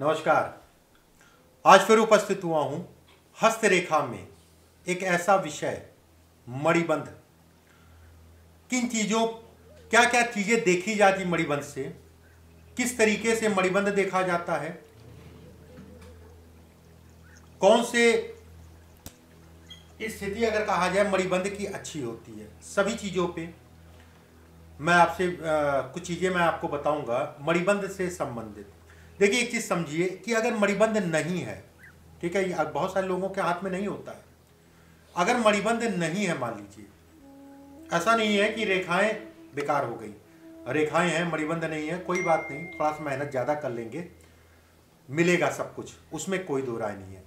नमस्कार। आज फिर उपस्थित हुआ हूँ हस्त रेखा में। एक ऐसा विषय मणिबन्ध, किन चीज़ों, क्या क्या चीज़ें देखी जाती मणिबन्ध से, किस तरीके से मणिबन्ध देखा जाता है, कौन से स्थिति अगर कहा जाए मणिबन्ध की अच्छी होती है, सभी चीज़ों पे मैं आपसे कुछ चीज़ें मैं आपको बताऊंगा मणिबन्ध से संबंधित। देखिए, एक चीज़ समझिए कि अगर मणिबन्ध नहीं है, ठीक है, बहुत सारे लोगों के हाथ में नहीं होता है। अगर मणिबन्ध नहीं है, मान लीजिए, ऐसा नहीं है कि रेखाएं बेकार हो गई, रेखाएं हैं मणिबन्ध नहीं है, कोई बात नहीं, थोड़ा सा मेहनत ज़्यादा कर लेंगे, मिलेगा सब कुछ, उसमें कोई दो राय नहीं है।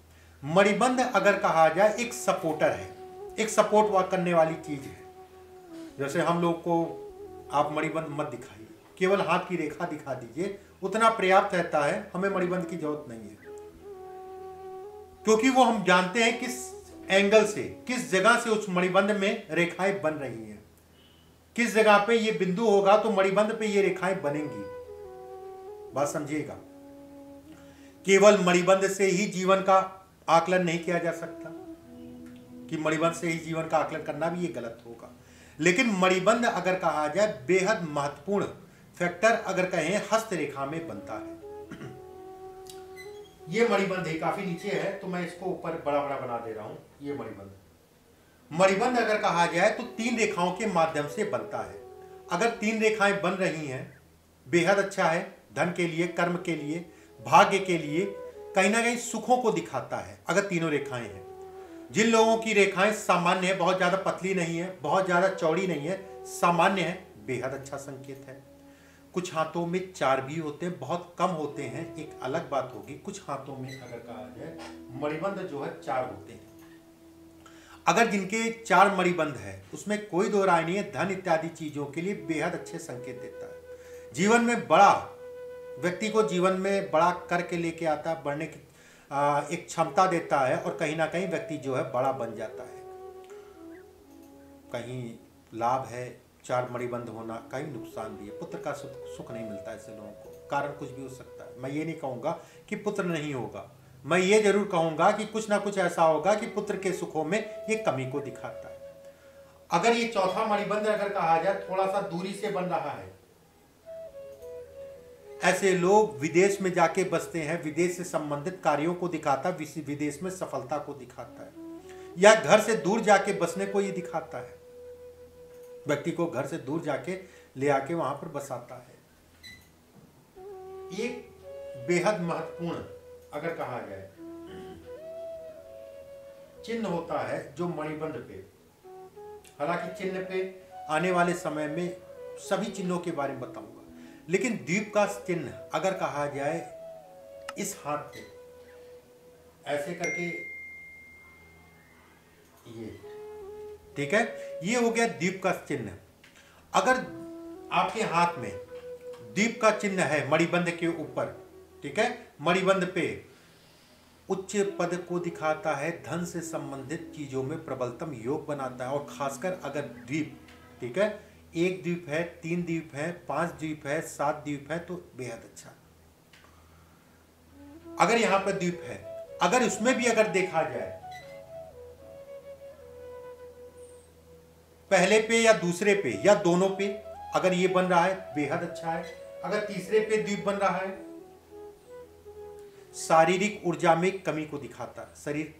मणिबन्ध अगर कहा जाए एक सपोर्टर है, एक सपोर्ट वर्क करने वाली चीज़ है। जैसे हम लोग को आप मणिबन्ध मत दिखाइए, केवल हाथ की रेखा दिखा दीजिए, उतना पर्याप्त रहता है, हमें मणिबन्ध की जरूरत नहीं है, क्योंकि वो हम जानते हैं किस एंगल से, किस जगह से उस मणिबन्ध में रेखाएं बन रही हैं, किस जगह पे ये बिंदु होगा तो मणिबन्ध पे ये रेखाएं बनेंगी। बात समझिएगा, केवल मणिबन्ध से ही जीवन का आकलन नहीं किया जा सकता, कि मणिबन्ध से ही जीवन का आकलन करना भी ये गलत होगा। लेकिन मणिबन्ध अगर कहा जाए बेहद महत्वपूर्ण फैक्टर अगर कहें हस्त रेखा में बनता है। ये मणिबन्ध है, काफी नीचे है तो मैं इसको ऊपर बड़ा बड़ा बना दे रहा हूं। ये मणिबन्ध अगर कहा जाए तो तीन रेखाओं के माध्यम से बनता है। अगर तीन रेखाएं बन रही हैं, बेहद अच्छा है, धन के लिए, कर्म के लिए, भाग्य के लिए, कहीं ना कहीं सुखों को दिखाता है। अगर तीनों रेखाएं हैं, जिन लोगों की रेखाएं सामान्य है, बहुत ज्यादा पतली नहीं है, बहुत ज्यादा चौड़ी नहीं है, सामान्य है, बेहद अच्छा संकेत है। कुछ हाथों में चार भी होते हैं, बहुत कम होते हैं, एक अलग बात होगी। कुछ हाथों में अगर कहा जाए मणिबन्ध जो है चार होते हैं। अगर जिनके चार मणिबन्ध है, उसमें कोई दो राय नहीं है, धन इत्यादि चीजों के लिए बेहद अच्छे संकेत देता है। जीवन में बड़ा, व्यक्ति को जीवन में बड़ा करके लेके आता है, बढ़ने की एक क्षमता देता है, और कहीं ना कहीं व्यक्ति जो है बड़ा बन जाता है। कहीं लाभ है चार मणिबन्ध होना, कहीं नुकसान भी है, पुत्र का सुख नहीं मिलता ऐसे लोगों को, कारण कुछ भी हो सकता है। मैं ये नहीं कहूँगा कि पुत्र नहीं होगा, मैं ये जरूर कहूँगा कि कुछ ना कुछ ऐसा होगा कि पुत्र के सुखों में ये कमी को दिखाता है। अगर ये चौथा मणिबन्ध अगर कहा जाए थोड़ा सा दूरी से बन रहा है, ऐसे लोग विदेश में जाके बसते हैं, विदेश से संबंधित कार्यों को दिखाता है, विदेश में सफलता को दिखाता है, या घर से दूर जाके बसने को ये दिखाता है, व्यक्ति को घर से दूर जाके ले आके वहां पर बसाता है। ये बेहद महत्वपूर्ण अगर कहा जाए चिन्ह होता है जो मणिबन्ध पे, हालांकि चिन्ह पे आने वाले समय में सभी चिन्हों के बारे में बताऊंगा, लेकिन द्वीप का चिन्ह अगर कहा जाए इस हाथ पे ऐसे करके, ये ठीक है, ये हो गया द्वीप का चिन्ह। अगर आपके हाथ में द्वीप का चिन्ह है मणिबन्ध के ऊपर, ठीक है, मणिबन्ध पे उच्च पद को दिखाता है, धन से संबंधित चीजों में प्रबलतम योग बनाता है। और खासकर अगर द्वीप, ठीक है, एक द्वीप है, तीन द्वीप है, पांच द्वीप है, सात द्वीप है, तो बेहद अच्छा। अगर यहां पर द्वीप है, अगर उसमें भी अगर देखा जाए पहले पे या दूसरे पे या दोनों पे अगर ये बन रहा है, बेहद अच्छा है। अगर तीसरे पे द्वीप बन रहा है, शारीरिक ऊर्जा में कमी को दिखाता है, शरीर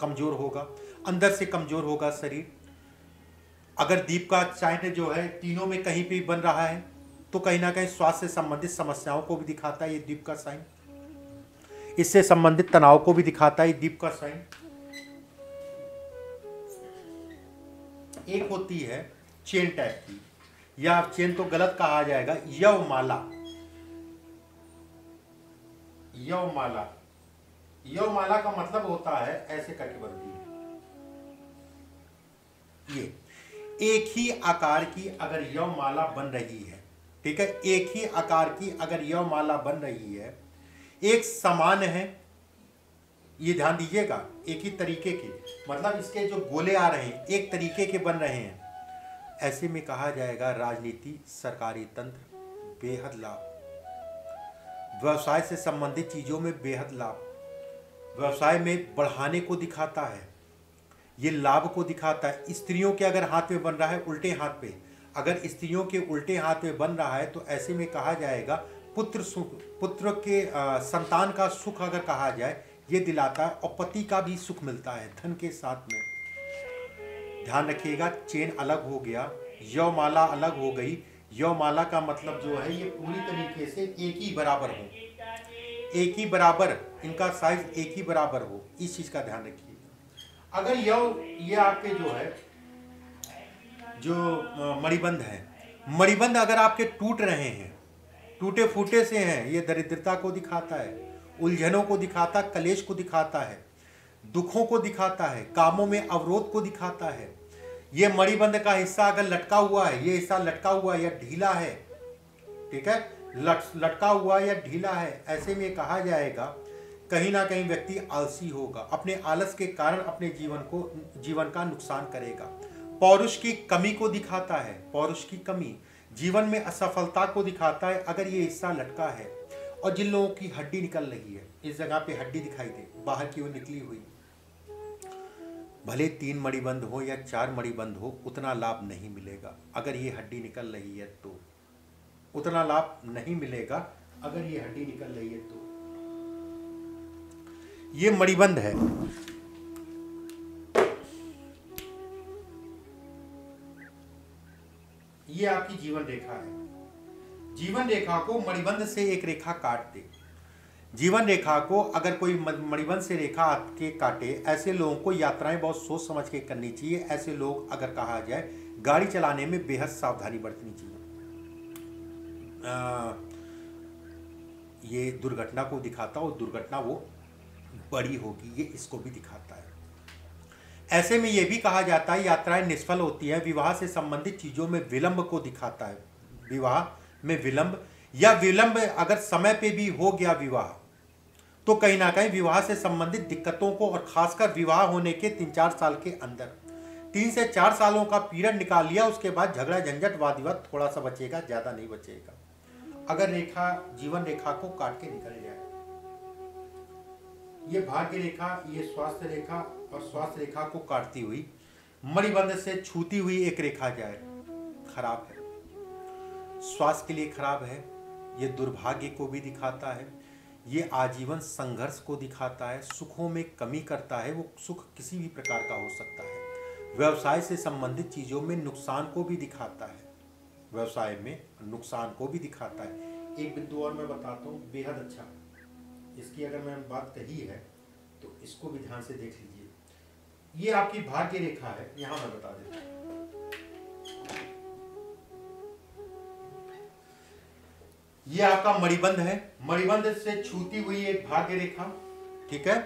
कमजोर होगा, अंदर से कमजोर होगा शरीर। अगर दीप का चिन्ह जो है तीनों में कहीं पे बन रहा है, तो कहीं ना कहीं स्वास्थ्य से संबंधित समस्याओं को भी दिखाता है ये दीप का साइन, इससे संबंधित तनाव को भी दिखाता है दीप का साइन। एक होती है चेन टाइप की, या चेन तो गलत कहा जाएगा, यवमाला, यवमाला, यवमाला का मतलब होता है ऐसे करके बनती है, ये एक ही आकार की अगर यवमाला बन रही है, ठीक है, एक ही आकार की अगर यवमाला बन रही है, एक समान है, ये ध्यान दीजिएगा, एक ही तरीके के, मतलब इसके जो गोले आ रहे हैं एक तरीके के बन रहे हैं, ऐसे में कहा जाएगा राजनीति, सरकारी तंत्र बेहद लाभ, व्यवसाय से संबंधित चीज़ों में बेहद लाभ, व्यवसाय में बढ़ाने को दिखाता है, ये लाभ को दिखाता है। स्त्रियों के अगर हाथ में बन रहा है उल्टे हाथ पे, अगर स्त्रियों के उल्टे हाथ में बन रहा है तो ऐसे में कहा जाएगा पुत्र सुख, पुत्र के संतान का सुख अगर कहा जाए ये दिलाता है, और पति का भी सुख मिलता है धन के साथ में। ध्यान रखिएगा, चेन अलग हो गया, यौ माला अलग हो गई। यौ माला का मतलब जो है ये पूरी तरीके से एक ही बराबर हो, एक ही बराबर, इनका साइज एक ही बराबर हो, इस चीज का ध्यान रखिएगा। अगर यौ ये आपके जो है जो मणिबन्ध है, मणिबन्ध अगर आपके टूट रहे हैं, टूटे फूटे से हैं, ये दरिद्रता को दिखाता है, उलझनों को दिखाता, कलेश को दिखाता है, दुखों को दिखाता है, कामों में अवरोध को दिखाता है। ये मणिबन्ध का हिस्सा अगर लटका हुआ है, ये हिस्सा लटका हुआ या ढीला है, ठीक है, लटका हुआ या ढीला है, ऐसे में कहा जाएगा कहीं ना कहीं व्यक्ति आलसी होगा, अपने आलस के कारण अपने जीवन का नुकसान करेगा। पौरुष की कमी को दिखाता है, पौरुष की कमी, जीवन में असफलता को दिखाता है अगर ये हिस्सा लटका है। और जिन लोगों की हड्डी निकल रही है, इस जगह पे हड्डी दिखाई दे बाहर की ओर निकली हुई, भले 3 मणिबन्ध हो या 4 मणिबन्ध हो उतना लाभ नहीं मिलेगा अगर ये हड्डी निकल रही है तो, उतना लाभ नहीं मिलेगा अगर ये हड्डी निकल रही है तो। ये मणिबन्ध है, ये आपकी जीवन रेखा है। जीवन रेखा को मणिबन्ध से एक रेखा काट दे, जीवन रेखा को अगर कोई मणिबन्ध से रेखा आपके काटे, ऐसे लोगों को यात्राएं बहुत सोच समझ के करनी चाहिए। ऐसे लोग अगर कहा जाए गाड़ी चलाने में बेहद सावधानी बरतनी चाहिए, ये दुर्घटना को दिखाता है और दुर्घटना वो बड़ी होगी, ये इसको भी दिखाता है। ऐसे में ये भी कहा जाता है यात्राएं निष्फल होती हैं। विवाह से संबंधित चीज़ों में विलंब को दिखाता है, विवाह में विलंब, या विलंब अगर समय पे भी हो गया विवाह तो कहीं ना कहीं विवाह से संबंधित दिक्कतों को, और खासकर विवाह होने के 3-4 साल के अंदर, 3 से 4 सालों का पीरियड निकाल लिया, उसके बाद झगड़ा झंझट वाद विवाद थोड़ा सा बचेगा, ज़्यादा नहीं बचेगा अगर रेखा जीवन रेखा को काट के निकल जाए। ये भाग्य रेखा, ये स्वास्थ्य रेखा, और स्वास्थ्य रेखा को काटती हुई मणिबन्ध से छूती हुई एक रेखा जाए, खराब है, स्वास्थ्य के लिए खराब है। ये दुर्भाग्य को भी दिखाता है, ये आजीवन संघर्ष को दिखाता है, सुखों में कमी करता है, वो सुख किसी भी प्रकार का हो सकता है। व्यवसाय से संबंधित चीज़ों में नुकसान को भी दिखाता है, व्यवसाय में नुकसान को भी दिखाता है। एक बिंदु और मैं बताता हूँ, बेहद अच्छा, इसकी अगर मैंने बात कही है तो इसको भी ध्यान से देख लीजिए। ये आपकी भाग्य रेखा है, यहाँ मैं बता देता हूँ, ये आपका मणिबन्ध है, मणिबन्ध से छूती हुई एक भाग्य रेखा, ठीक है,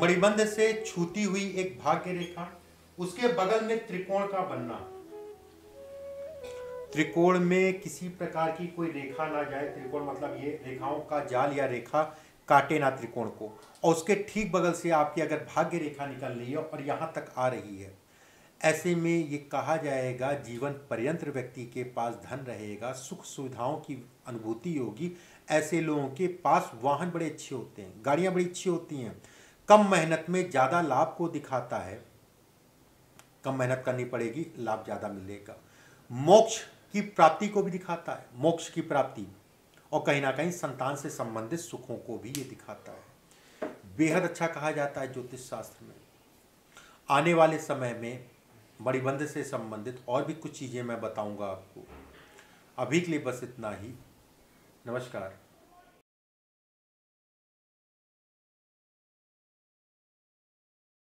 मणिबन्ध से छूती हुई एक भाग्य रेखा, उसके बगल में त्रिकोण का बनना, त्रिकोण में किसी प्रकार की कोई रेखा ना जाए, त्रिकोण मतलब ये रेखाओं का जाल या रेखा काटे ना त्रिकोण को, और उसके ठीक बगल से आपकी अगर भाग्य रेखा निकल रही है और यहाँ तक आ रही है, ऐसे में ये कहा जाएगा जीवन पर्यंत व्यक्ति के पास धन रहेगा, सुख सुविधाओं की अनुभूति होगी। ऐसे लोगों के पास वाहन बड़े अच्छे होते हैं, गाड़ियाँ बड़ी अच्छी होती हैं, कम मेहनत में ज़्यादा लाभ को दिखाता है, कम मेहनत करनी पड़ेगी लाभ ज़्यादा मिलेगा। मोक्ष की प्राप्ति को भी दिखाता है, मोक्ष की प्राप्ति, और कहीं ना कहीं संतान से संबंधित सुखों को भी ये दिखाता है। बेहद अच्छा कहा जाता है ज्योतिष शास्त्र में। आने वाले समय में मणिबन्ध से संबंधित और भी कुछ चीज़ें मैं बताऊंगा आपको। अभी के लिए बस इतना ही, नमस्कार।